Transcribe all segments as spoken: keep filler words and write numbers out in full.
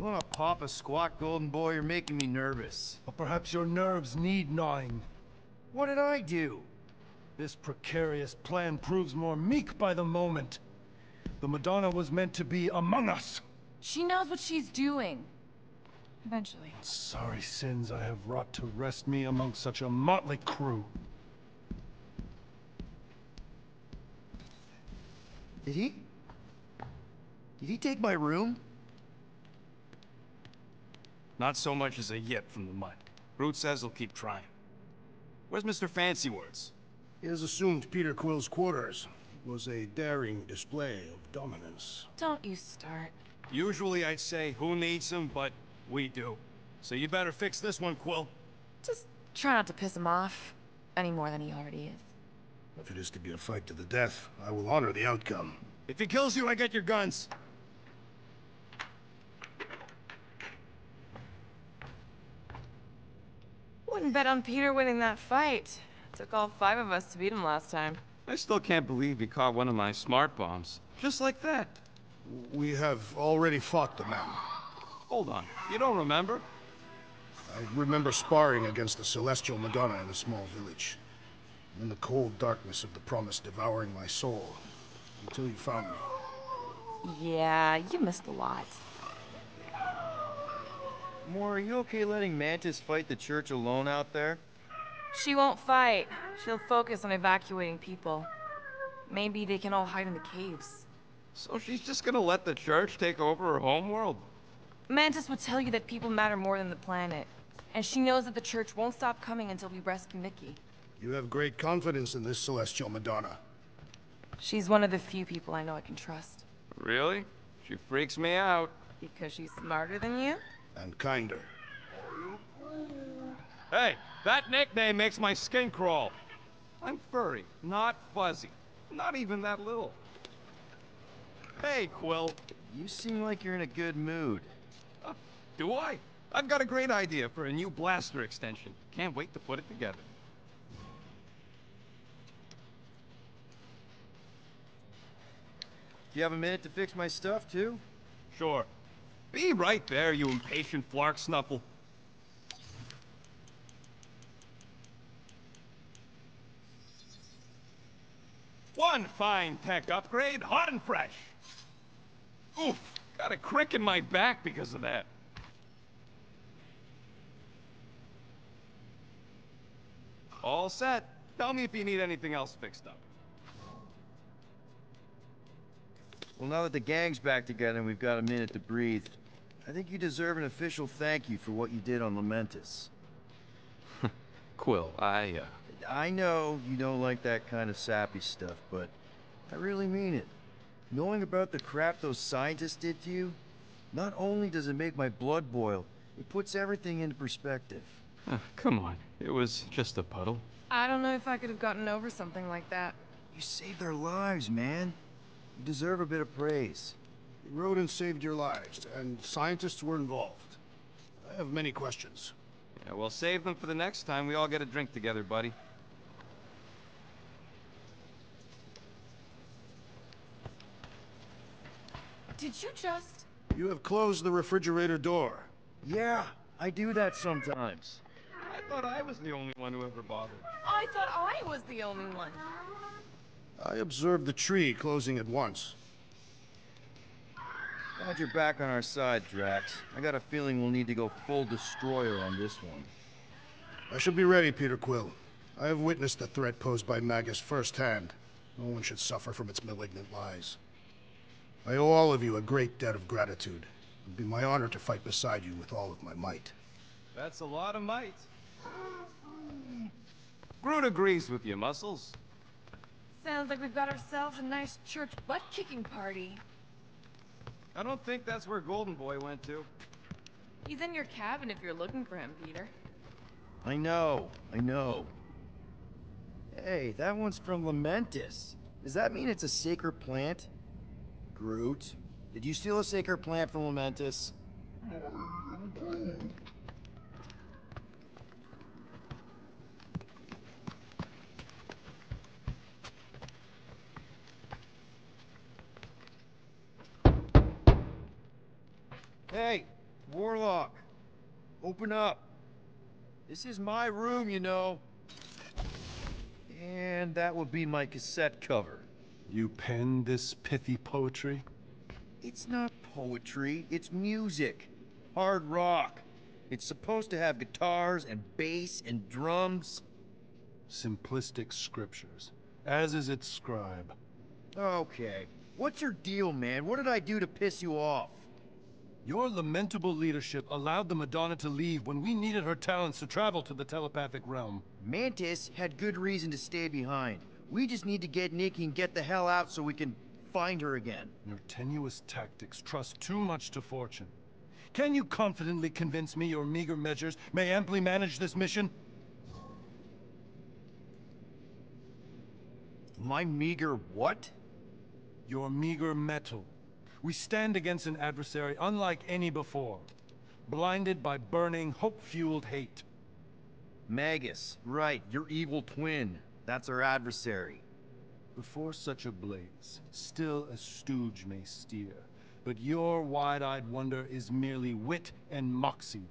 You wanna pop a squat, golden boy? You're making me nervous. But perhaps your nerves need gnawing. What did I do? This precarious plan proves more meek by the moment. The Madonna was meant to be among us. She knows what she's doing. Eventually. Sorry sins I have wrought to rest me among such a motley crew. Did he? Did he take my room? Not so much as a yip from the mutt. Groot says he'll keep trying. Where's Mister Fancy Words? He has assumed Peter Quill's quarters. It was a daring display of dominance. Don't you start. Usually I'd say who needs him, but we do. So you better fix this one, Quill. Just try not to piss him off any more than he already is. If it is to be a fight to the death, I will honor the outcome. If he kills you, I get your guns. Wouldn't bet on Peter winning that fight. It took all five of us to beat him last time. I still can't believe he caught one of my smart bombs. Just like that. We have already fought the man. Hold on. You don't remember? I remember sparring against the Celestial Madonna in a small village. In the cold darkness of the promise devouring my soul, until you found me. Yeah, you missed a lot. More, are you okay letting Mantis fight the church alone out there? She won't fight. She'll focus on evacuating people. Maybe they can all hide in the caves. So she's just gonna let the church take over her homeworld? Mantis would tell you that people matter more than the planet. And she knows that the church won't stop coming until we rescue Nikki. You have great confidence in this Celestial Madonna. She's one of the few people I know I can trust. Really? She freaks me out. Because she's smarter than you? And kinder. Hey, that nickname makes my skin crawl. I'm furry, not fuzzy. Not even that little. Hey, Quill. You seem like you're in a good mood. Uh, do I? I've got a great idea for a new blaster extension. Can't wait to put it together. Do you have a minute to fix my stuff, too? Sure. Be right there, you impatient flark snuffle. One fine tech upgrade, hot and fresh. Oof, got a crick in my back because of that. All set. Tell me if you need anything else fixed up. Well, now that the gang's back together and we've got a minute to breathe, I think you deserve an official thank you for what you did on Lamentis. Quill, I, uh... I know you don't like that kind of sappy stuff, but I really mean it. Knowing about the crap those scientists did to you, not only does it make my blood boil, it puts everything into perspective. Uh, come on, it was just a puddle. I don't know if I could have gotten over something like that. You saved their lives, man. You deserve a bit of praise. You rode and saved your lives, and scientists were involved. I have many questions. Yeah, well, save them for the next time we all get a drink together, buddy. Did you just... You have closed the refrigerator door. Yeah, I do that sometimes. I thought I was the only one who ever bothered. I thought I was the only one. I observed the tree closing at once. Glad you're back on our side, Drax. I got a feeling we'll need to go full destroyer on this one. I should be ready, Peter Quill. I have witnessed the threat posed by Magus firsthand. No one should suffer from its malignant lies. I owe all of you a great debt of gratitude. It would be my honor to fight beside you with all of my might. That's a lot of might. Groot agrees with you, Muscles. Sounds like we've got ourselves a nice church butt-kicking party. I don't think that's where Golden Boy went to. He's in your cabin if you're looking for him, Peter. I know, I know. Hey, that one's from Lamentis. Does that mean it's a sacred plant? Groot, did you steal a sacred plant from Lamentis? Hey, open up. This is my room, you know. And that would be my cassette cover. You penned this pithy poetry? It's not poetry, it's music. Hard rock. It's supposed to have guitars and bass and drums. Simplistic scriptures, as is its scribe. Okay. What's your deal, man? What did I do to piss you off? Your lamentable leadership allowed the Madonna to leave when we needed her talents to travel to the telepathic realm. Mantis had good reason to stay behind. We just need to get Nikki and get the hell out so we can find her again. Your tenuous tactics trust too much to fortune. Can you confidently convince me your meager measures may amply manage this mission? My meager what? Your meager metal. We stand against an adversary unlike any before, blinded by burning, hope-fueled hate. Magus, right, your evil twin. That's our adversary. Before such a blaze, still a stooge may steer, but your wide-eyed wonder is merely wit and moxie.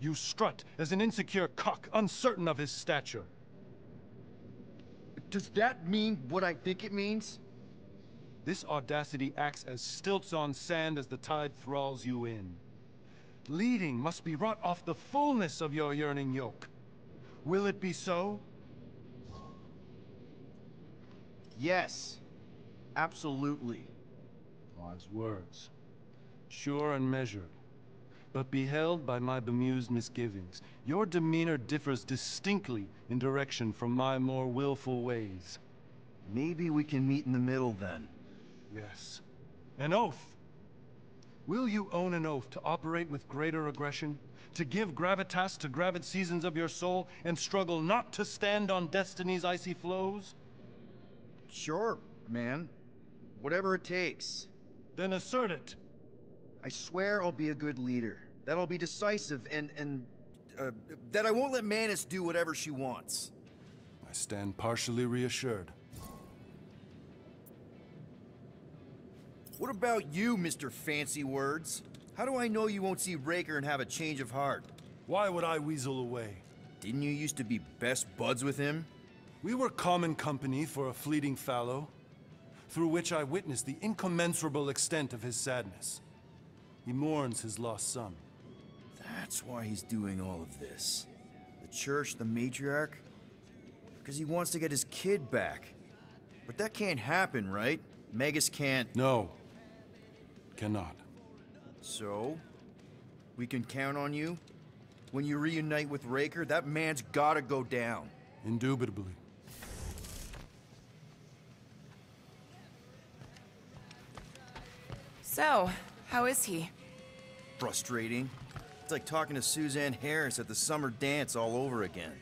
You strut as an insecure cock, uncertain of his stature. Does that mean what I think it means? This audacity acts as stilts on sand as the tide thralls you in. Leading must be wrought off the fullness of your yearning yoke. Will it be so? Yes. Absolutely. Wise words. Sure and measured. But beheld by my bemused misgivings, your demeanor differs distinctly in direction from my more willful ways. Maybe we can meet in the middle then. Yes. An oath! Will you own an oath to operate with greater aggression? To give gravitas to gravid seasons of your soul and struggle not to stand on destiny's icy flows? Sure, man. Whatever it takes. Then assert it. I swear I'll be a good leader. That I'll be decisive and, and uh, that I won't let Mantis do whatever she wants. I stand partially reassured. What about you, Mister Fancy Words? How do I know you won't see Raker and have a change of heart? Why would I weasel away? Didn't you used to be best buds with him? We were common company for a fleeting fallow, through which I witnessed the incommensurable extent of his sadness. He mourns his lost son. That's why he's doing all of this. The church, the matriarch? Because he wants to get his kid back. But that can't happen, right? Magus can't... No. Cannot. So? We can count on you? When you reunite with Raker, that man's gotta go down. Indubitably. So, how is he? Frustrating. It's like talking to Suzanne Harris at the summer dance all over again.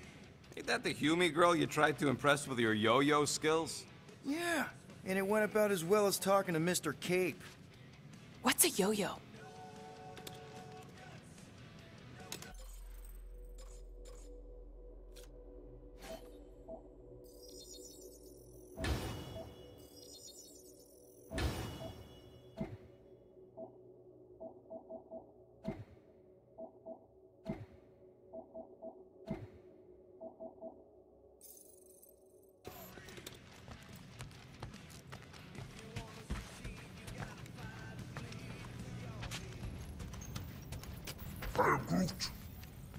Ain't that the Hume girl you tried to impress with your yo-yo skills? Yeah, and it went about as well as talking to Mister Cape. What's a yo-yo?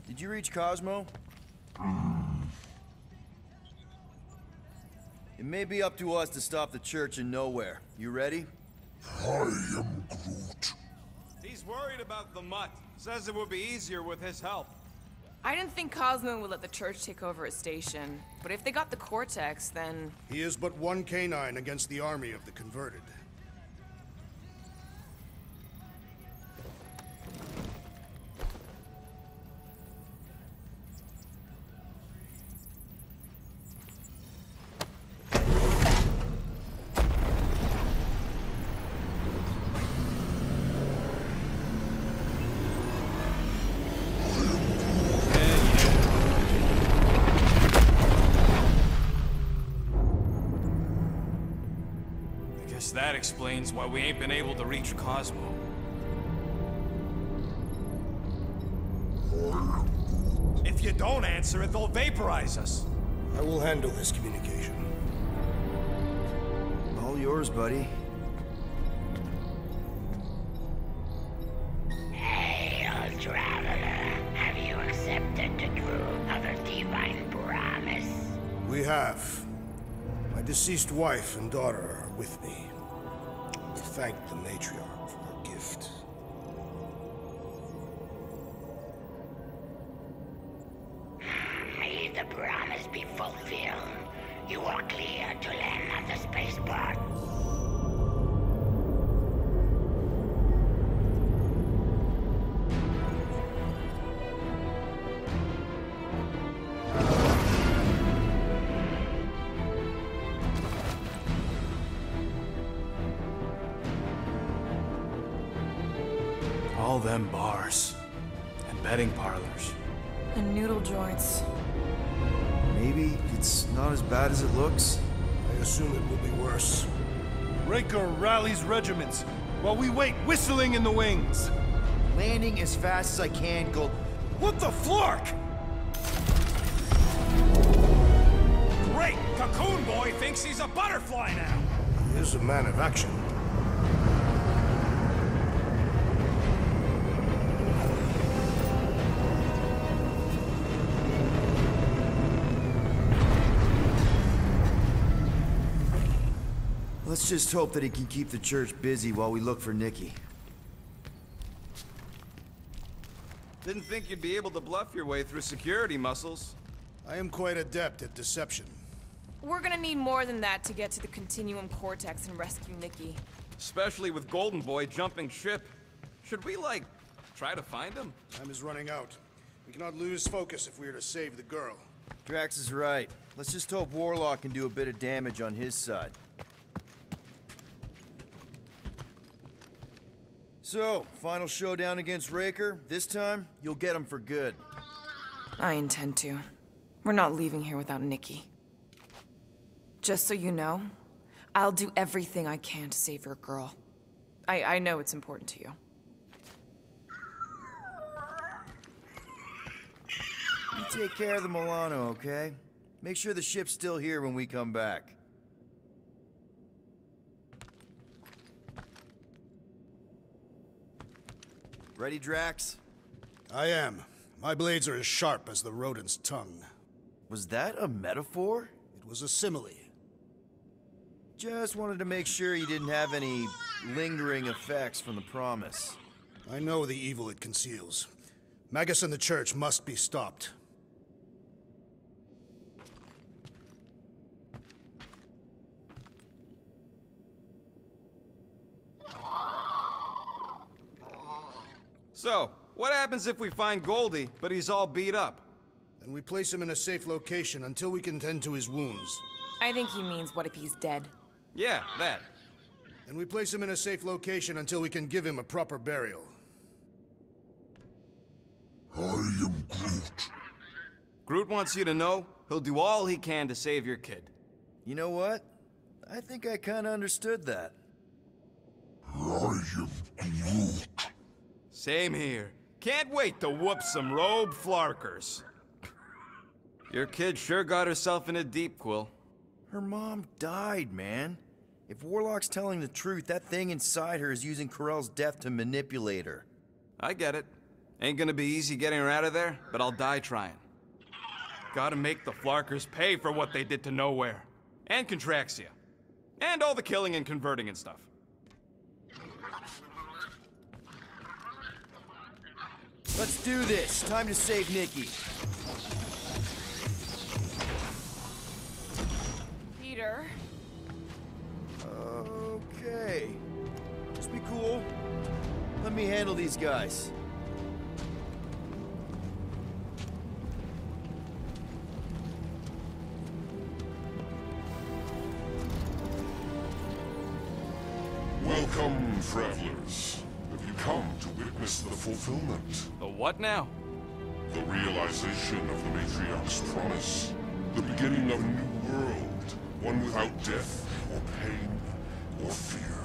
Did you reach Cosmo? It may be up to us to stop the church in Nowhere. You ready? I am Groot. He's worried about the mutt. Says it would be easier with his help. I didn't think Cosmo would let the church take over his station. But if they got the Cortex, then... He is but one canine against the army of the converted. That explains why we ain't been able to reach Cosmo. If you don't answer it, they'll vaporize us. I will handle this communication. All yours, buddy. Hey, old traveler. Have you accepted the true Mother Divine promise? We have. My deceased wife and daughter are with me. We thank the Matriarch for her gift. May the promise be fulfilled. You are clear to land at the spaceport. All them bars and betting parlors. And noodle joints. Maybe it's not as bad as it looks. I assume it will be worse. Raker rallies regiments while we wait whistling in the wings. Landing as fast as I can, Gold. What the flork? Great! Cocoon Boy thinks he's a butterfly now. He is a man of action. Let's just hope that he can keep the church busy while we look for Nikki. Didn't think you'd be able to bluff your way through security muscles. I am quite adept at deception. We're gonna need more than that to get to the Continuum Cortex and rescue Nikki. Especially with Golden Boy jumping ship. Should we, like, try to find him? Time is running out. We cannot lose focus if we are to save the girl. Drax is right. Let's just hope Warlock can do a bit of damage on his side. So, final showdown against Raker. This time, you'll get him for good. I intend to. We're not leaving here without Nikki. Just so you know, I'll do everything I can to save your girl. I, I know it's important to you. You take care of the Milano, okay? Make sure the ship's still here when we come back. Ready, Drax? I am. My blades are as sharp as the rodent's tongue. Was that a metaphor? It was a simile. Just wanted to make sure you didn't have any lingering effects from the promise. I know the evil it conceals. Magus and the church must be stopped. So, what happens if we find Goldie, but he's all beat up? Then we place him in a safe location until we can tend to his wounds. I think he means what if he's dead? Yeah, that. Then we place him in a safe location until we can give him a proper burial. I am Groot. Groot wants you to know he'll do all he can to save your kid. You know what? I think I kinda understood that. I am Groot. Same here. Can't wait to whoop some robe flarkers. Your kid sure got herself in a deep, Quill. Her mom died, man. If Warlock's telling the truth, that thing inside her is using Corell's death to manipulate her. I get it. Ain't gonna be easy getting her out of there, but I'll die trying. Gotta make the flarkers pay for what they did to Knowhere. And Contraxia. And all the killing and converting and stuff. Let's do this. Time to save Nikki. Peter. Okay. Just be cool. Let me handle these guys. Welcome, travelers. Have you come to witness the fulfillment? The what now? The realization of the Matriarch's promise. The beginning of a new world. One without death, or pain, or fear.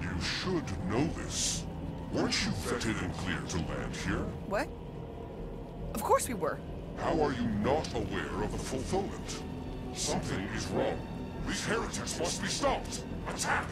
You should know this. Weren't you vetted and cleared to land here? What? Of course we were. How are you not aware of the fulfillment? Something is wrong. These heretics must be stopped. Attack!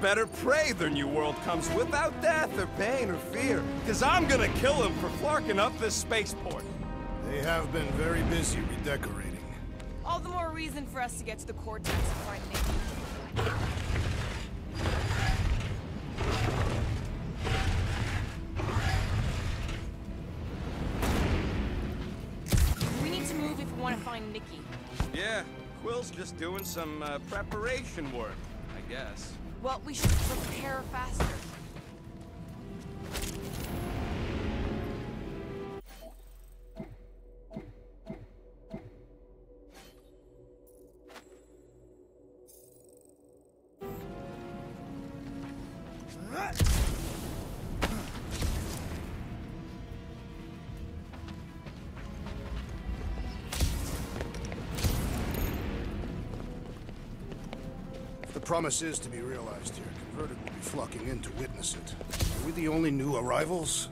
Better pray their new world comes without death or pain or fear, because I'm gonna kill them for flarking up this spaceport. They have been very busy redecorating. All the more reason for us to get to the Cortex and find Nikki. We need to move if we want to find Nikki. Yeah, Quill's just doing some uh, preparation work, I guess. Well, we should prepare faster. Promise is to be realized here. Converted will be flocking in to witness it. Are we the only new arrivals?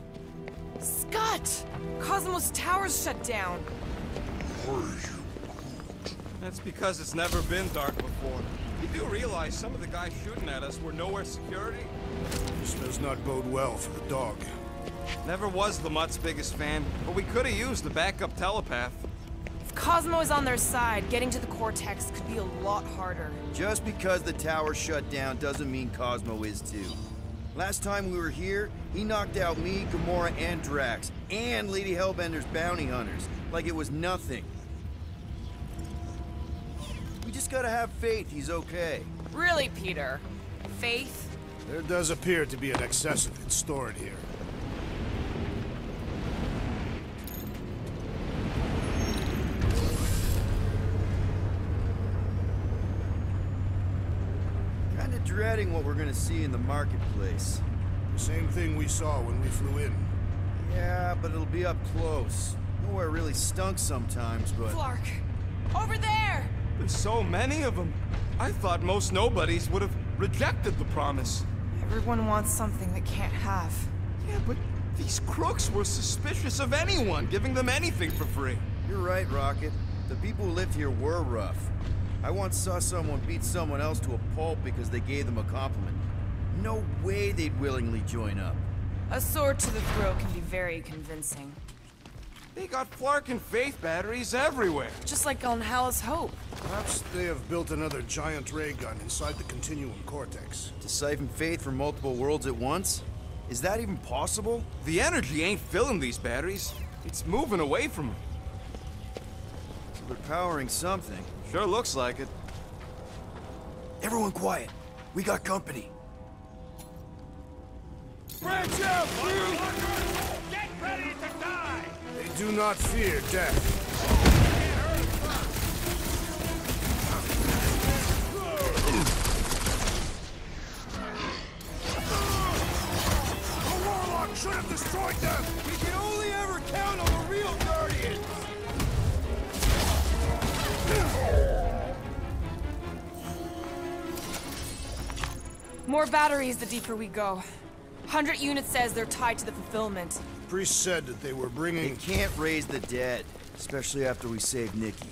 Scott! Cosmos Tower's shut down. Where are you? That's because it's never been dark before. You do realize some of the guys shooting at us were Knowhere security? This does not bode well for the dog. Never was the Mutt's biggest fan, but we could have used the backup telepath. Cosmo is on their side. Getting to the Cortex could be a lot harder. Just because the tower shut down doesn't mean Cosmo is too. Last time we were here, he knocked out me, Gamora, and Drax, and Lady Hellbender's bounty hunters, like it was nothing. We just gotta have faith he's okay. Really, Peter? Faith? There does appear to be an excess of it stored here. Dreading what we're gonna see in the marketplace. The same thing we saw when we flew in. Yeah, but it'll be up close. Nowhere really stunk sometimes, but... Clark! Over there! There's so many of them. I thought most nobodies would have rejected the promise. Everyone wants something they can't have. Yeah, but these crooks were suspicious of anyone giving them anything for free. You're right, Rocket. The people who lived here were rough. I once saw someone beat someone else to a pulp because they gave them a compliment. No way they'd willingly join up. A sword to the throat can be very convincing. They got Flark and Faith batteries everywhere. Just like on Hala's Hope. Perhaps they have built another giant ray gun inside the Continuum Cortex. To siphon Faith from multiple worlds at once? Is that even possible? The energy ain't filling these batteries. It's moving away from them. So they're powering something. Sure looks like it. Everyone quiet. We got company. Branch out, you! Get ready to die! They do not fear death. destroyed them! We can only ever count on the real Guardians! More batteries the deeper we go. Hundred units says they're tied to the fulfillment. The priest said that they were bringing... They can't raise the dead, especially after we save Nikki.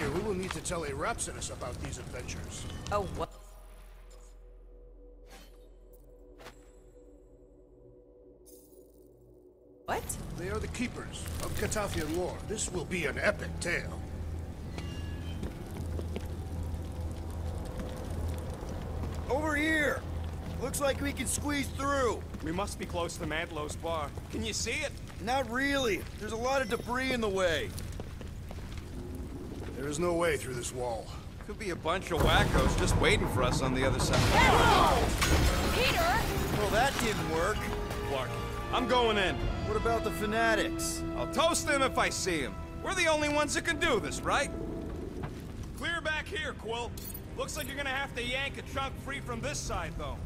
Here, we will need to tell a Rhapsodist about these adventures. Oh, what? What? They are the keepers of Katafian lore. This will be an epic tale. Over here! Looks like we can squeeze through. We must be close to Madlow's bar. Can you see it? Not really. There's a lot of debris in the way. There is no way through this wall. Could be a bunch of wackos just waiting for us on the other side. Hey, whoa! Peter! Well, that didn't work. Clark, I'm going in. What about the fanatics? I'll toast them if I see them. We're the only ones that can do this, right? Clear back here, Quill. Looks like you're gonna have to yank a chunk free from this side, though.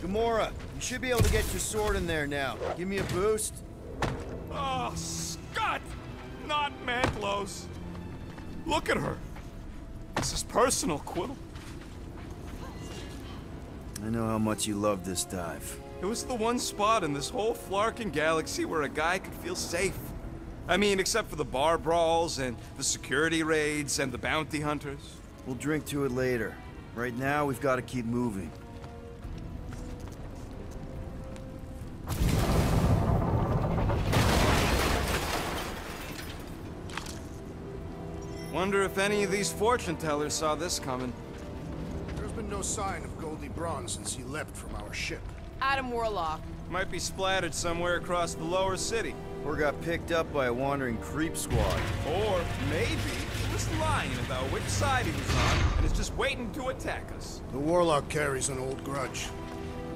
Gamora, you should be able to get your sword in there now. Give me a boost. Oh, Scott! Not Mantlow's. Look at her! This is personal, Quill. I know how much you love this dive. It was the one spot in this whole flarkin' galaxy where a guy could feel safe. I mean, except for the bar brawls, and the security raids, and the bounty hunters. We'll drink to it later. Right now, we've got to keep moving. Wonder if any of these fortune tellers saw this coming. There's been no sign of Goldie Braun since he leapt from our ship. Adam Warlock. Might be splattered somewhere across the lower city. Or got picked up by a wandering creep squad. Or maybe he was lying about which side he was on and is just waiting to attack us. The Warlock carries an old grudge.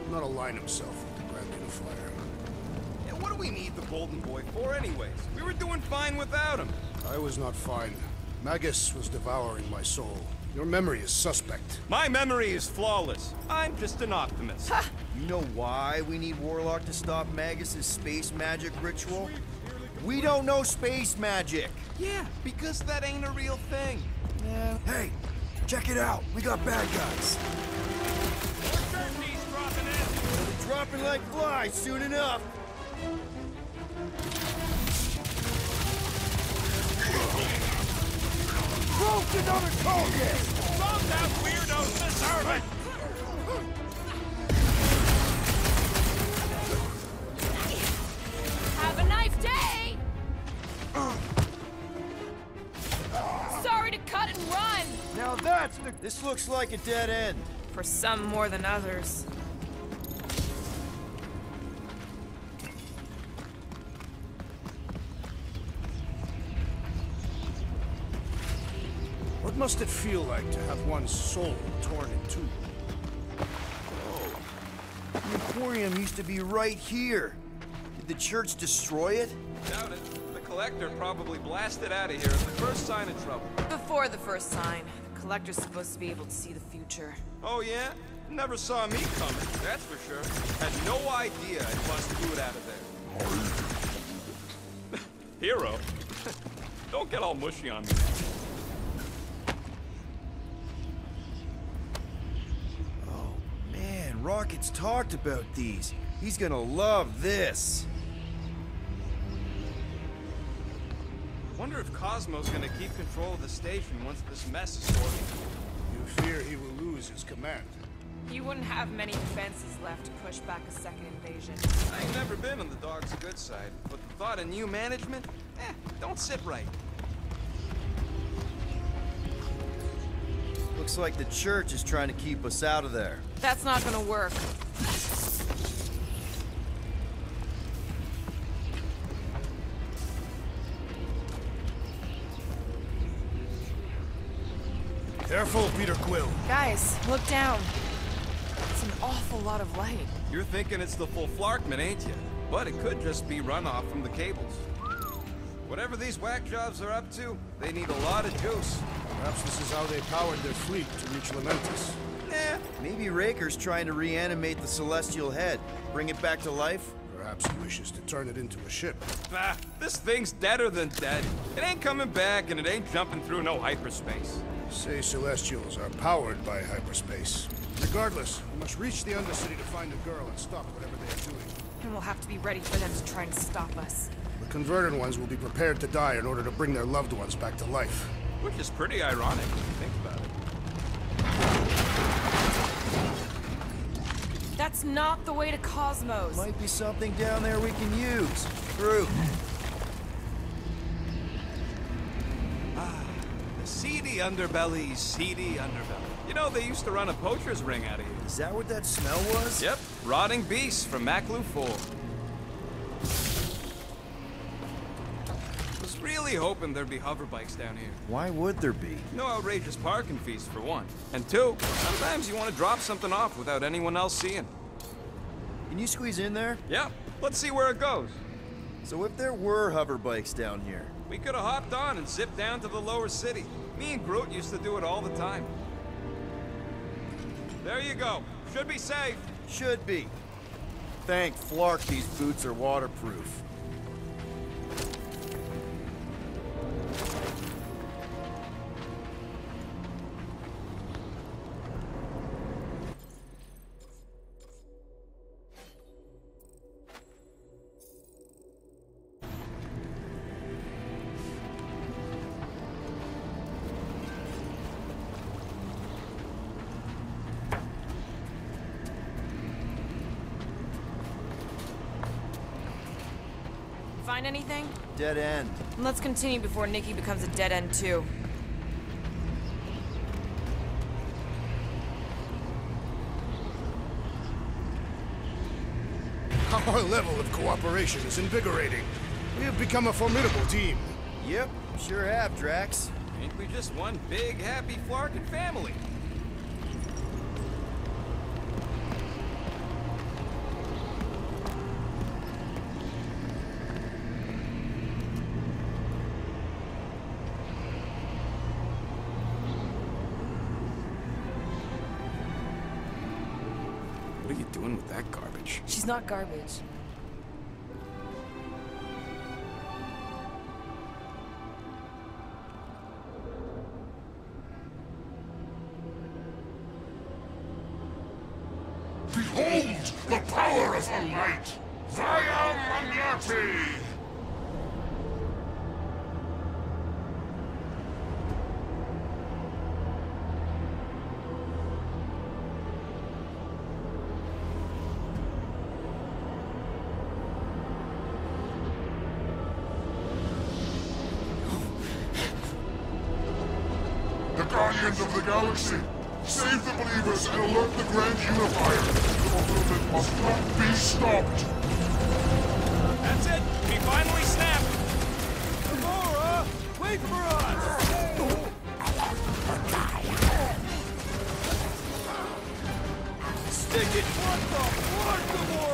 He'll not align himself with the Grand Unifier. Yeah, what do we need the Golden Boy for anyways? We were doing fine without him. I was not fine. Magus was devouring my soul. Your memory is suspect. My memory is flawless. I'm just an optimist. Ha! You know why we need Warlock to stop Magus's space magic ritual? We don't know space magic. Yeah, because that ain't a real thing. Yeah. Hey, check it out. We got bad guys. More turkeys dropping in. They'll be dropping like flies soon enough. Groot, another target! From that weirdo's deserve it! Have a nice day! Sorry to cut and run! Now that's the... This looks like a dead end. For some more than others. What must it feel like to have one's soul torn in two? Oh. The Emporium used to be right here. Did the church destroy it? Doubt it. The Collector probably blasted out of here at the first sign of trouble. Before the first sign. The Collector's supposed to be able to see the future. Oh yeah? Never saw me coming, that's for sure. Had no idea it bust food out of there. Hero? Don't get all mushy on me. Rocket's talked about these. He's gonna love this. Wonder if Cosmo's gonna keep control of the station once this mess is sorted. You fear he will lose his command. He wouldn't have many defenses left to push back a second invasion. I've never been on the dog's good side, but the thought of new management? Eh, don't sit right. Looks like the church is trying to keep us out of there. That's not gonna work. Careful, Peter Quill. Guys, look down. It's an awful lot of light. You're thinking it's the full flarkman, ain't you? But it could just be runoff from the cables. Whatever these whack jobs are up to, they need a lot of juice. Perhaps this is how they powered their fleet to reach Lamentis. Eh, maybe Raker's trying to reanimate the Celestial head. Bring it back to life? Perhaps he wishes to turn it into a ship. Bah, this thing's deader than dead. It ain't coming back, and it ain't jumping through no hyperspace. Say Celestials are powered by hyperspace. Regardless, we must reach the Undercity to find a girl and stop whatever they are doing. And we'll have to be ready for them to try and stop us. The converted ones will be prepared to die in order to bring their loved ones back to life. Which is pretty ironic when you think about it. That's not the way to Cosmos. Might be something down there we can use. Groot. Seedy underbelly, seedy underbelly. You know, they used to run a poacher's ring out of here. Is that what that smell was? Yep. Rotting beasts from Maklu four. Was really hoping there'd be hover bikes down here. Why would there be? No outrageous parking fees, for one. And two, sometimes you want to drop something off without anyone else seeing. Can you squeeze in there? Yeah. Let's see where it goes. So if there were hover bikes down here... We could have hopped on and zipped down to the lower city. Me and Groot used to do it all the time. There you go. Should be safe. Should be. Thank Flark these boots are waterproof. Find anything? Dead end. Let's continue before Nikki becomes a dead end too. Our level of cooperation is invigorating. We have become a formidable team. Yep, sure have, Drax. Ain't we just one big, happy Flarkin family? She's not garbage. Behold the power of our might! Via Magnati! Of the galaxy. Save the believers and alert the Grand Unifier. The movement must not be stopped. That's it. We finally snapped. Gamora, wait for us. Stick it. What the fuck, Gamora?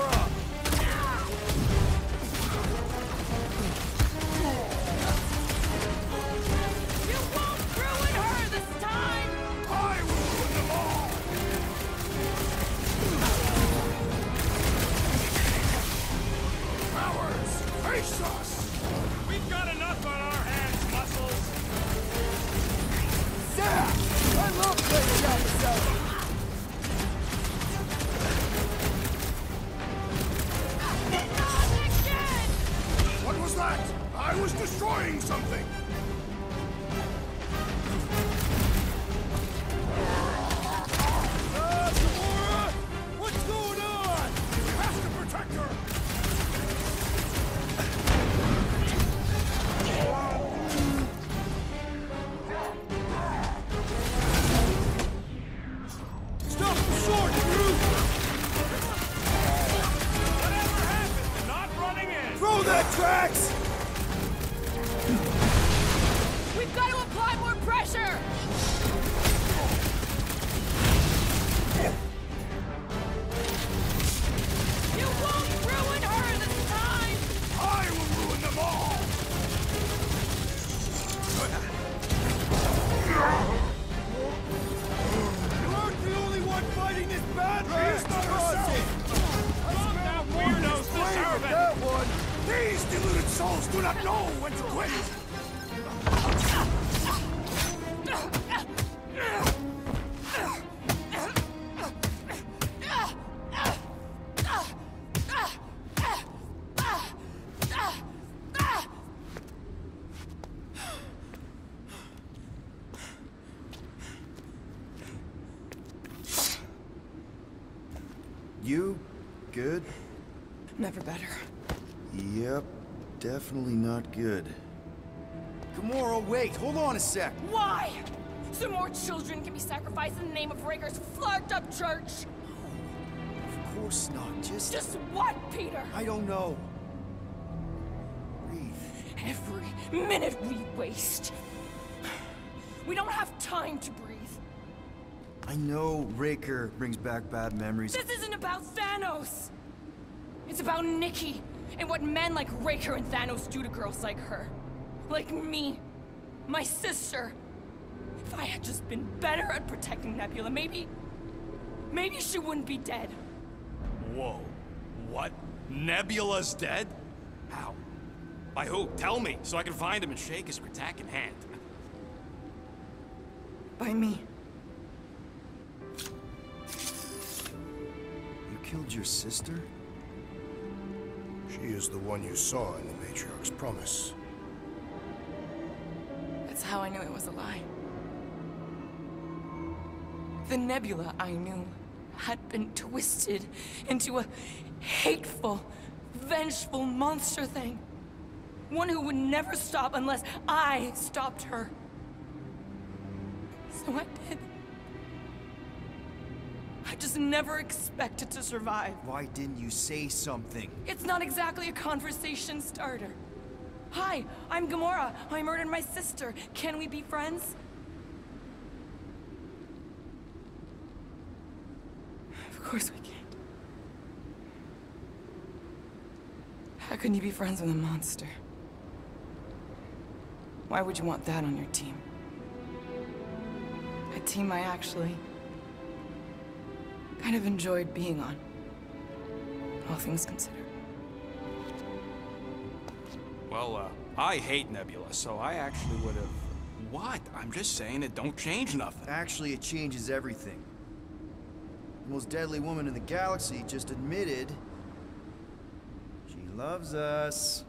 Throw that, Drax! You good? Never better. Yep, definitely not good. Gamora, wait! Hold on a sec! Why? Some more children can be sacrificed in the name of Raker's flared-up church! No, of course not. Just... Just what, Peter? I don't know. Breathe. Every minute we waste. We don't have time to breathe. I know Raker brings back bad memories. This isn't about Thanos! It's about Nikki and what men like Raker and Thanos do to girls like her. Like me. My sister. If I had just been better at protecting Nebula, maybe... Maybe she wouldn't be dead. Whoa. What? Nebula's dead? How? By who? Tell me, so I can find him and shake his Kratak in hand. By me. You killed your sister? She is the one you saw in the Matriarch's promise. That's how I knew it was a lie. The Nebula I knew had been twisted into a hateful, vengeful monster thing. One who would never stop unless I stopped her. So I did. I just never expected to survive. Why didn't you say something? It's not exactly a conversation starter. Hi, I'm Gamora. I murdered my sister. Can we be friends? Of course we can't. How can you be friends with a monster? Why would you want that on your team? A team I actually kind of enjoyed being on, all things considered. Well, uh, I hate Nebula, so I actually would have... What? I'm just saying it don't change nothing. Actually, it changes everything. The most deadly woman in the galaxy just admitted she loves us.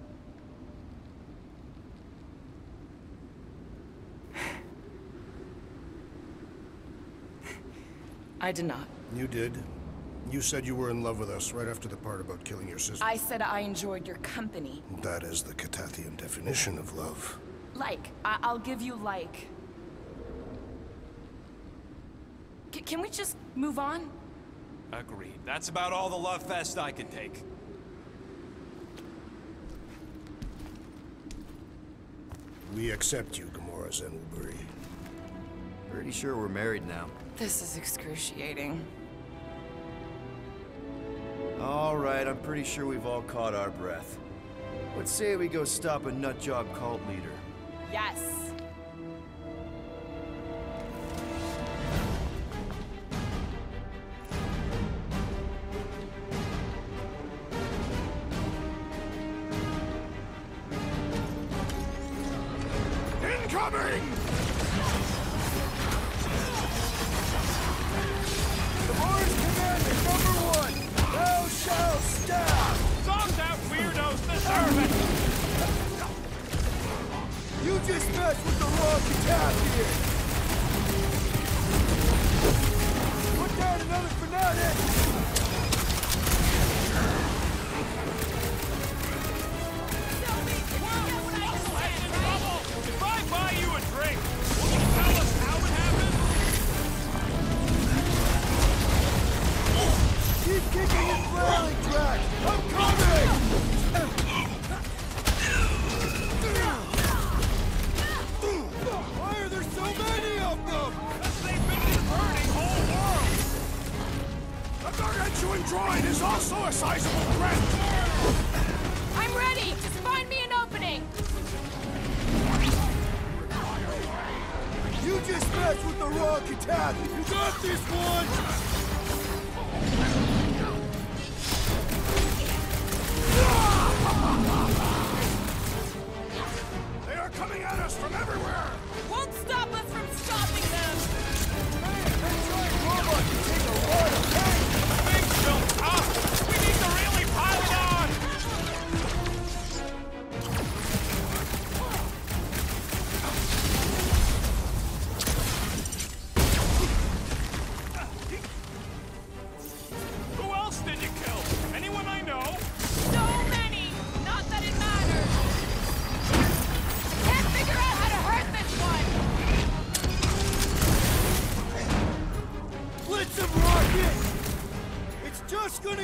I did not. You did. You said you were in love with us right after the part about killing your sister. I said I enjoyed your company. That is the Katafian definition of love. Like. I I'll give you like. C can we just move on? Agreed. That's about all the love fest I can take. We accept you, Gamora Zenubri. Pretty sure we're married now. This is excruciating. All right, I'm pretty sure we've all caught our breath. Let's say we go stop a nutjob cult leader. Yes.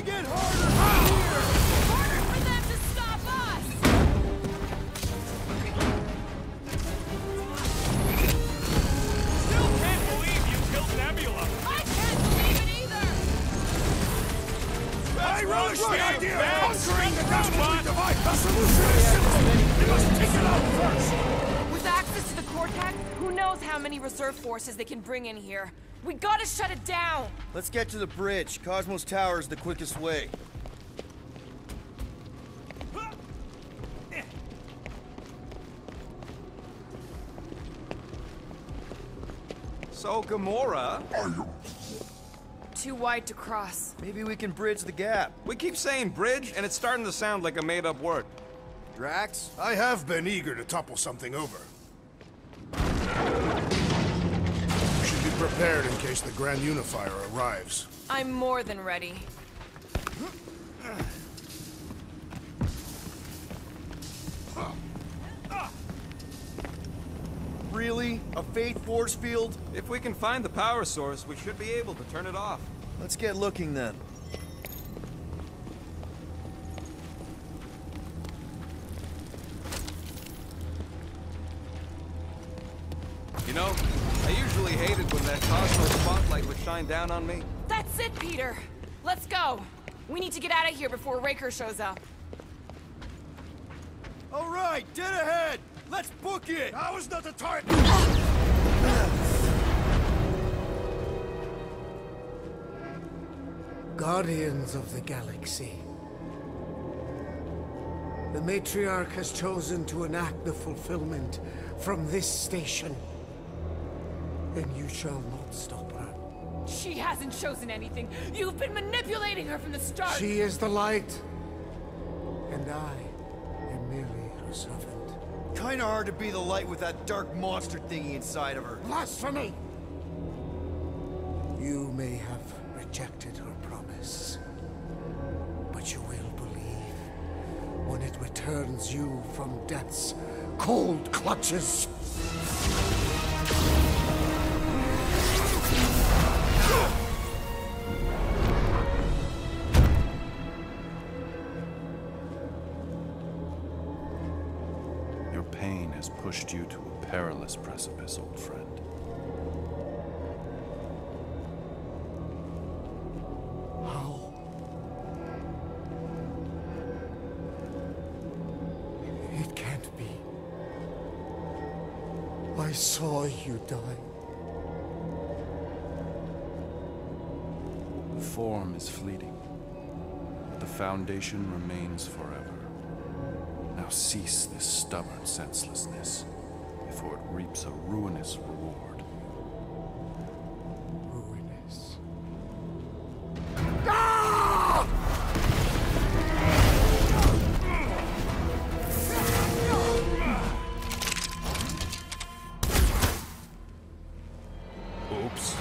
get harder from here! Harder for them to stop us! Still can't believe you killed Nebula! I can't believe it either! That's I wrote the idea! Conquering the cosmic divide! The solution is simple! You must take it out first! With access to the Cortex, who knows how many reserve forces they can bring in here? We gotta shut it down! Let's get to the bridge. Cosmos Tower is the quickest way. So, Gamora... Too wide to cross. Maybe we can bridge the gap. We keep saying bridge, and it's starting to sound like a made-up word. Drax? I have been eager to topple something over. Prepared in case the Grand Unifier arrives. I'm more than ready. Really? A fate force field? If we can find the power source, we should be able to turn it off. Let's get looking then. You know, I usually hated when that Cosmo spotlight would shine down on me. That's it, Peter! Let's go! We need to get out of here before Raker shows up. All right, dead ahead! Let's book it! I was not a target! Guardians of the Galaxy. The Matriarch has chosen to enact the fulfillment from this station. Then you shall not stop her. She hasn't chosen anything. You've been manipulating her from the start. She is the light. And I am merely her servant. Kinda hard to be the light with that dark monster thingy inside of her. Blasphemy! You may have rejected her promise. But you will believe when it returns you from death's cold clutches. Your pain has pushed you to a perilous precipice, old friend. How? It can't be. I saw you die. Form is fleeting. The foundation remains forever. Now cease this stubborn senselessness before it reaps a ruinous reward. Ruinous. Oops.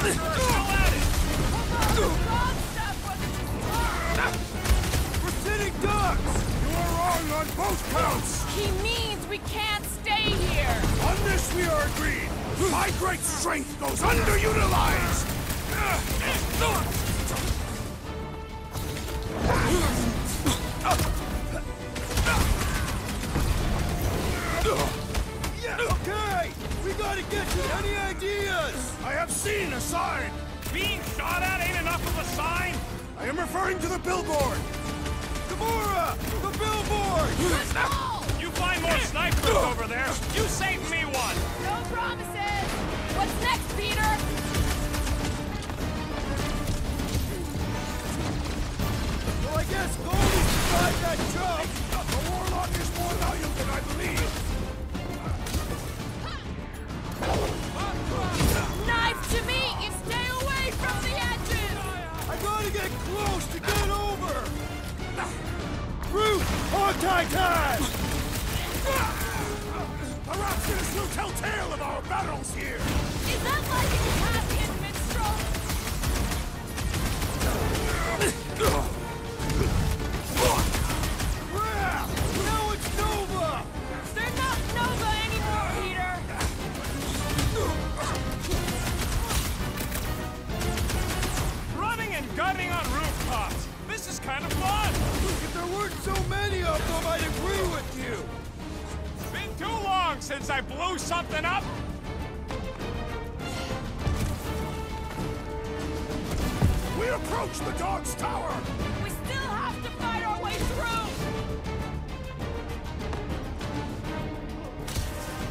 Let's go! on both counts! He means we can't stay here! On this we are agreed! My great strength goes underutilized! Okay! We gotta get you any ideas! I have seen a sign! Being shot at ain't enough of a sign! I am referring to the billboard! Gamora! The billboard! Let's go! You find more snipers over there! You saved me one! No promises! What's next, Peter? Well, I guess gold is to drive that job! The Warlock is more valuable than I believe! Knife to me and stay away from the edges! I gotta get close to get over! Groot, Hawkeye time! The Raptors will tell tale of our battles here! Is that like a Katafian minstrel? Wow! Now it's Nova! They're not Nova anymore, Peter! Running and gunning on rooftops! This is kind of fun! If there weren't so many of them, I'd agree with you! It's been too long since I blew something up! We approach the Dog's Tower! We still have to fight our way through!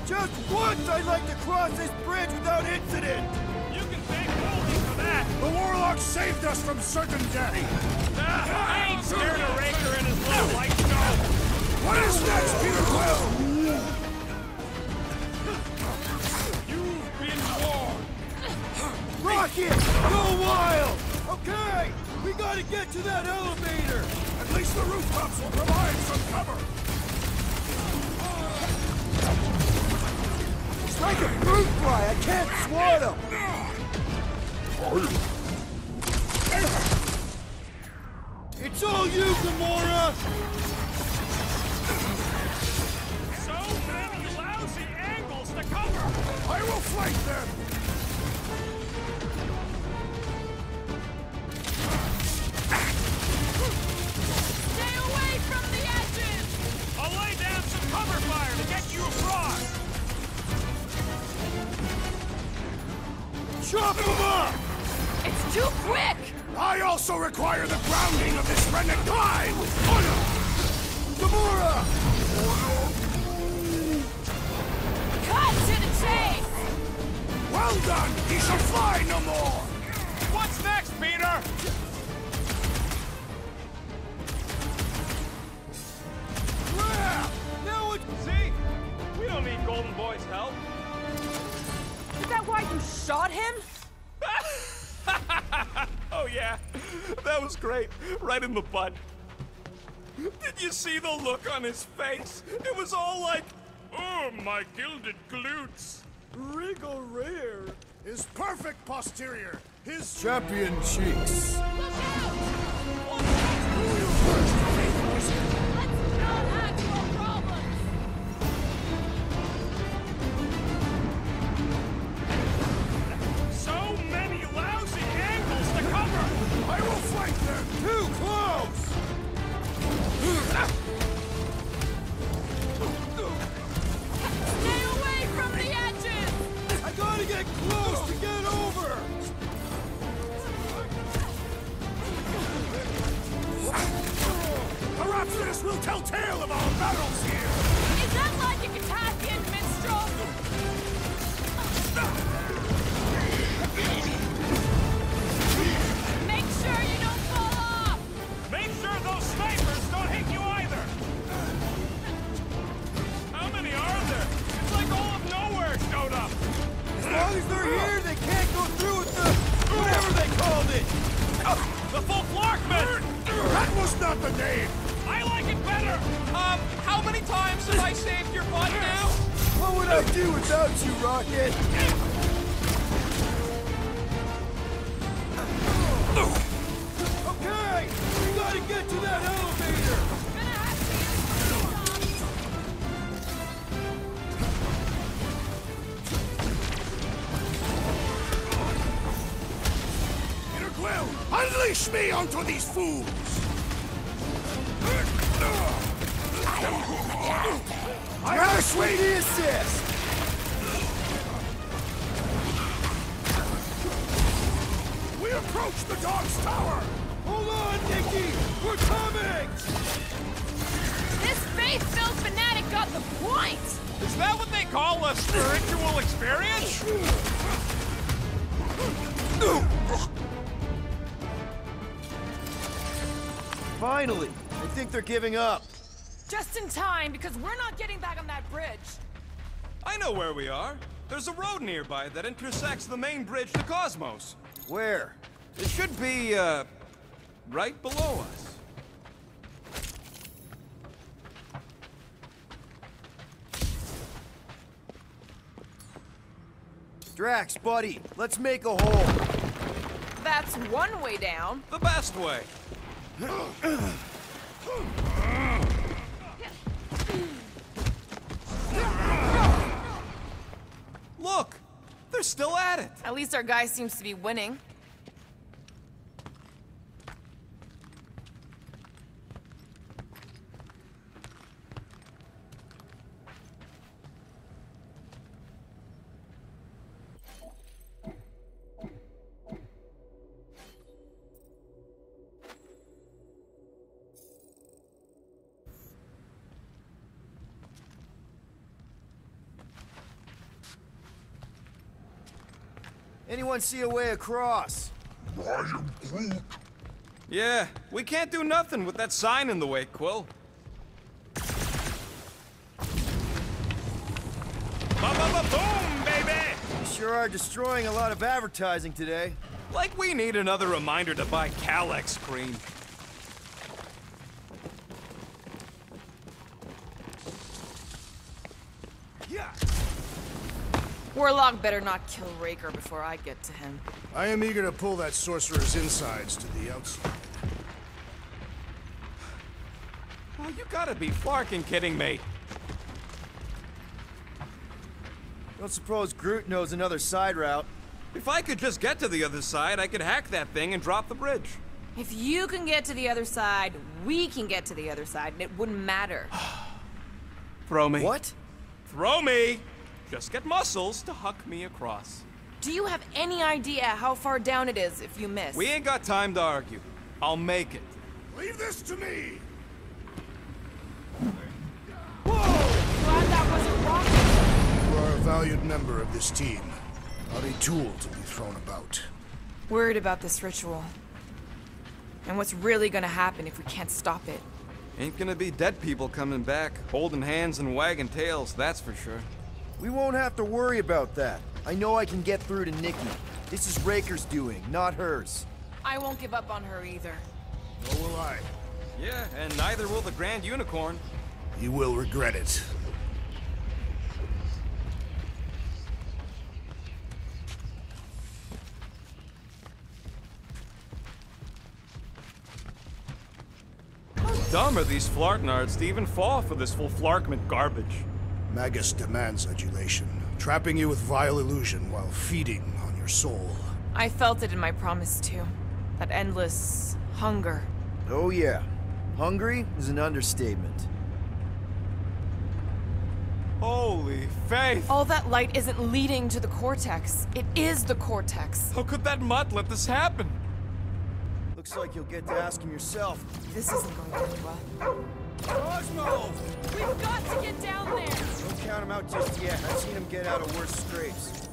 Just once I'd like to cross this bridge without incident! You can thank Goldie for that! The Warlock saved us from certain death! I ain't scared of Raker and his little light show. What is next, Peter Quill? You've been warned. Rocket, go wild! Okay, we gotta get to that elevator. At least the rooftops will provide some cover. It's like a fruit fly. I can't swat him. It's all you, Gamora! So many lousy angles to cover! I will flank them! Stay away from the edges! I'll lay down some cover fire to get you across! Chop them up! It's too quick! I also require the grounding of this renegade guy with honor! Gamora! Cut to the chase! Well done! He shall fly no more! What's next, Peter? Yeah! Now it... See? We don't need Golden Boy's help. Is that why you shot him? Oh yeah, that was great. Right in the butt. Did you see the look on his face? It was all like, oh, my gilded glutes. Wriggle rear. His perfect posterior. His champion cheeks. Look out! Let's not have your problems! So many lousy angles to cover! I will fight them! Too close! Stay away from the edges! I gotta get close to get over! The Raptors will tell tale of our battles here! Is that like a Katafian minstrel? Make sure you don't fall off! Make sure those snipers don't hit you either! How many are there? It's like all of Nowhere showed up! As long as they're here, they can't go through with the... whatever they called it! The full Flarkman! That was not the name! I like it better! Um, how many times have I saved your butt now? What would I do without you, Rocket? Okay! We gotta get to that elevator! Gonna have to use Unleash me onto these fools! Rash way to assist! We approach the Dog's Tower! Hold on, Nikki! We're coming! This faith-filled fanatic got the point! Is that what they call a spiritual experience? Finally! I think they're giving up. Just in time, because we're not getting back on that bridge. I know where we are. There's a road nearby that intersects the main bridge to Cosmos. Where? It should be, uh, right below us. Drax, buddy, let's make a hole. That's one way down. The best way. Look, they're still at it. At least our guy seems to be winning. Anyone see a way across? I am Groot. Yeah, we can't do nothing with that sign in the way, Quill. Ba-ba-ba-boom, baby! You sure are destroying a lot of advertising today. Like we need another reminder to buy Calx cream. Yeah. Warlock better not kill Raker before I get to him. I am eager to pull that sorcerer's insides to the outside. Oh, you gotta be flarkin' kidding me. Don't suppose Groot knows another side route? If I could just get to the other side, I could hack that thing and drop the bridge. If you can get to the other side, we can get to the other side, and it wouldn't matter. Throw me. What? Throw me! Just get muscles to huck me across. Do you have any idea how far down it is if you miss? We ain't got time to argue. I'll make it. Leave this to me! Whoa! Glad that wasn't Rocket! You are a valued member of this team. Not a tool to be thrown about. Worried about this ritual. And what's really gonna happen if we can't stop it. Ain't gonna be dead people coming back, holding hands and wagging tails, that's for sure. We won't have to worry about that. I know I can get through to Nikki. This is Raker's doing, not hers. I won't give up on her either. Nor will I. Yeah, and neither will the Grand Unicorn. You will regret it. How dumb are these flarknards to even fall for this full flarkment garbage? Magus demands adulation, trapping you with vile illusion while feeding on your soul. I felt it in my promise, too. That endless hunger. Oh, yeah. Hungry is an understatement. Holy faith! All that light isn't leading to the Cortex. It is the Cortex. How could that mutt let this happen? Looks like you'll get to ask him yourself. This isn't going to be well. Cosmo! We've got to get down there! Don't count him out just yet. I've seen him get out of worse scrapes.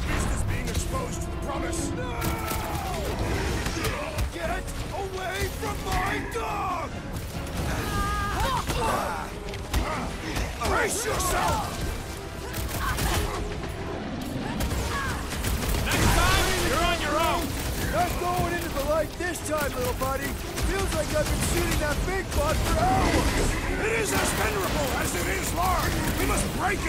Beast is being exposed to the promise. No! Get away from my dog! Ah. Ah. Brace yourself! Next time, you're on your own! Not going into the light this time, little buddy. Feels like I've been shooting that big bot for hours. It is as venerable as it is large. We must break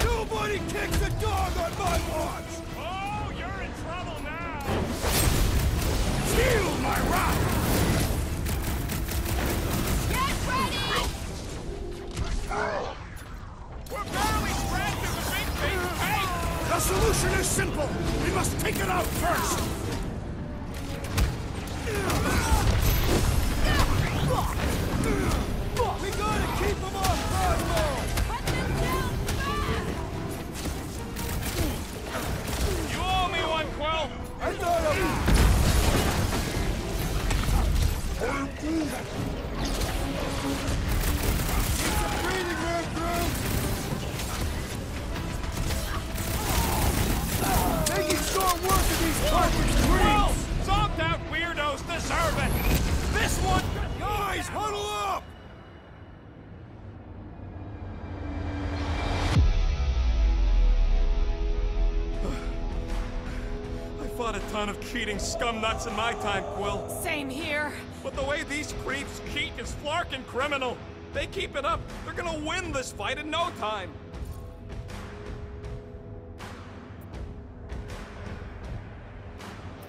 it. Nobody kicked the dog on my watch. Oh, you're in trouble now. Feel my rock. Get ready. Oh. simple. We must take it out first. We gotta keep them off guard, cut them down fast. You owe me one, Quill. I thought of it. Making strong work of these carpets dreams! Some that weirdos deserve it! This one... Guys, huddle up! I fought a ton of cheating scumnuts in my time, Quill. Same here. But the way these creeps cheat is flarkin' criminal. They keep it up, they're gonna win this fight in no time.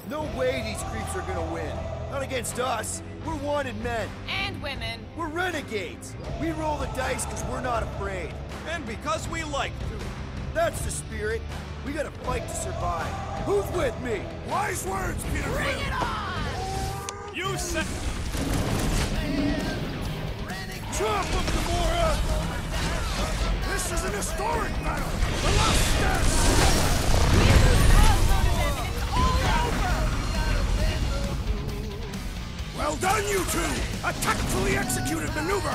No way these creeps are gonna win. Not against us. We're wanted men. And women. We're renegades. We roll the dice because we're not afraid. And because we like to. That's the spirit. We gotta fight to survive. Who's with me? Wise words, Peter Quill. Bring it on! You said... Chop up, Gamora! This is an historic battle! The last stand! We lose a them and it's all over! Well done, you two! A tactfully executed maneuver!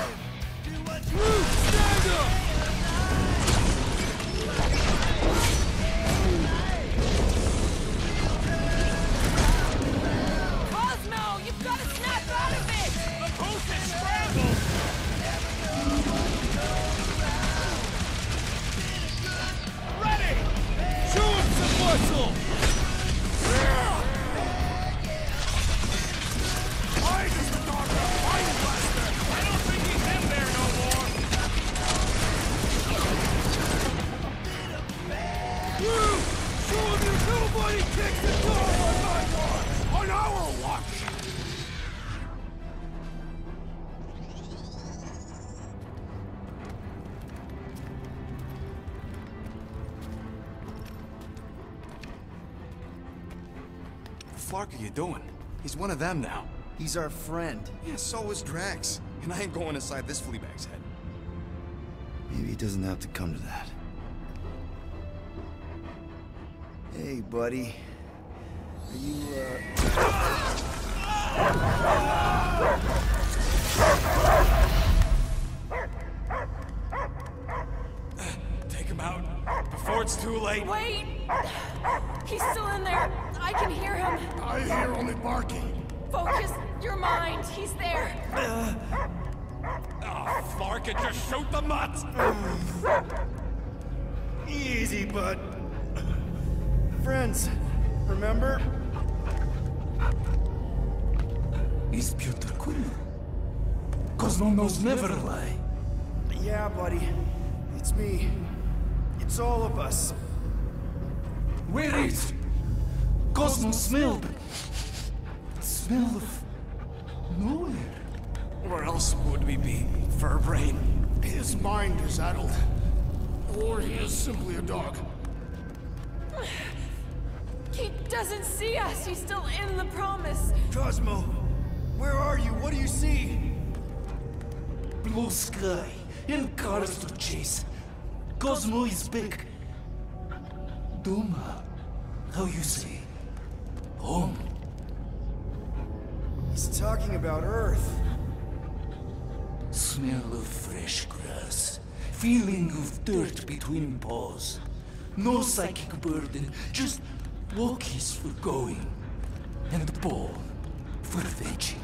Groot, stand up! Cosmo, you've got to snap out of it! The post is scrambled! Whistle! Why does the dog have fire blaster? I don't think he's in there no more! You! Show him that nobody kicks the door on my watch! On our watch! What are you doing? He's one of them now. He's our friend. Yeah, so is Drax. And I ain't going inside this fleabag's head. Maybe it doesn't have to come to that. Hey, buddy. Are you, uh... Take him out before it's too late. Wait! He's still in there. I can hear him. I hear only barking. Focus your mind. He's there. Uh, oh, Flarkin, just shoot the mutt. Easy, bud. Friends, remember? He's Peter Quill. Cosmo knows never a lie. Yeah, buddy. It's me. It's all of us. Where is... Cosmo smelled... smell of... nowhere. Where else would we be, Furbrain? His mind is addled. Or he is simply a dog. He doesn't see us. He's still in the promise. Cosmo, where are you? What do you see? Blue sky and cars to chase. Cosmo is big. Duma, how you say? Home. He's talking about Earth. Smell of fresh grass. Feeling of dirt between paws. No psychic burden, just walkies for going. And the ball for fetching.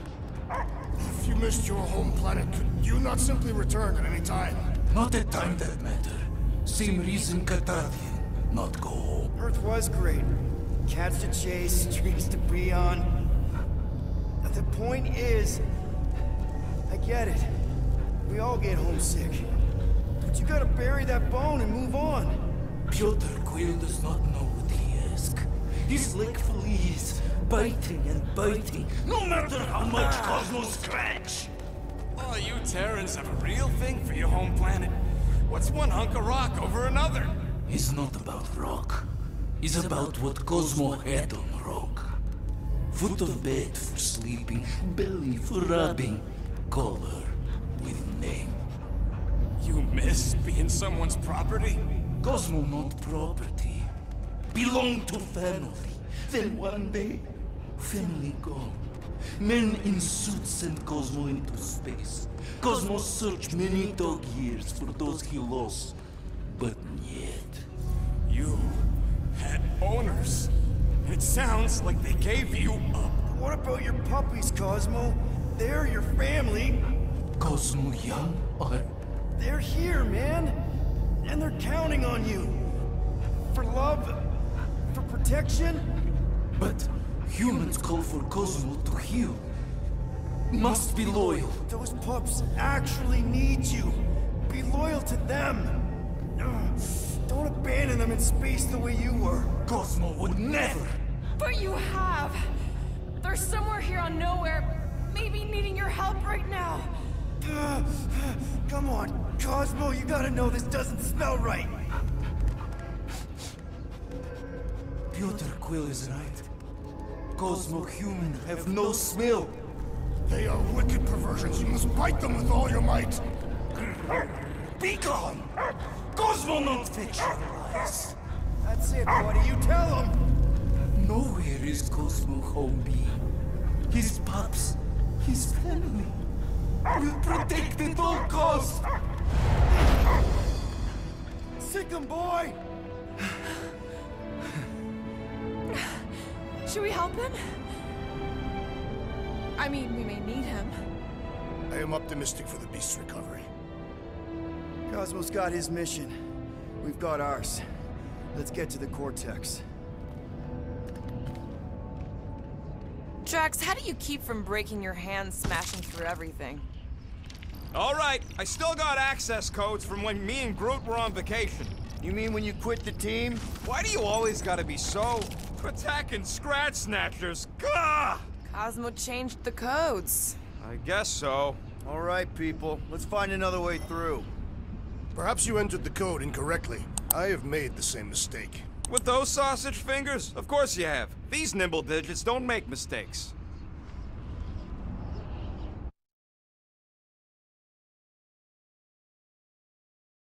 If you missed your home planet, could you not simply return at any time? Not at time that matter. Same reason Katafian. Not go home. Earth was great. Cats to chase, trees to be on. But the point is, I get it. We all get homesick. But you gotta bury that bone and move on. Peter Quill does not know what he asks. He's like fleas, biting and biting, no matter how much Cosmo scratch. Oh, you Terrans have a real thing for your home planet. What's one hunk of rock over another? It's not about rock. is about what Cosmo had on Rogue. Foot of bed for sleeping, belly for rubbing, collar with name. You miss being someone's property? Cosmo not property. Belong to family. Then one day, family gone. Men in suits sent Cosmo into space. Cosmo searched many dog years for those he lost, but yet... You had owners. It sounds like they gave you up. What about your puppies, Cosmo? They're your family. Cosmo young or... They're here, man. And they're counting on you. For love, for protection. But... humans call for Cosmo to heal. Must be loyal. Those pups actually need you. Be loyal to them. Don't abandon them in space the way you were. Cosmo would never. But you have. They're somewhere here on Nowhere, maybe needing your help right now. Uh, come on, Cosmo, you gotta know this doesn't smell right. Peter Quill is right. Cosmo human have no smell. They are wicked perversions. You must bite them with all your might. Be gone! Cosmo not fetch your lies. That's it, buddy. You tell him. Nowhere is Cosmo home being. His pups, his family. Will protect at all costs. Sick him, boy! Should we help him? I mean, we may need him. I am optimistic for the beast's recovery. Cosmo's got his mission. We've got ours. Let's get to the Cortex. Drax, how do you keep from breaking your hands smashing through everything? All right, I still got access codes from when me and Groot were on vacation. You mean when you quit the team? Why do you always gotta be so... attacking scratch snatchers? Gah! Cosmo changed the codes. I guess so. All right, people. Let's find another way through. Perhaps you entered the code incorrectly. I have made the same mistake. With those sausage fingers? Of course you have. These nimble digits don't make mistakes.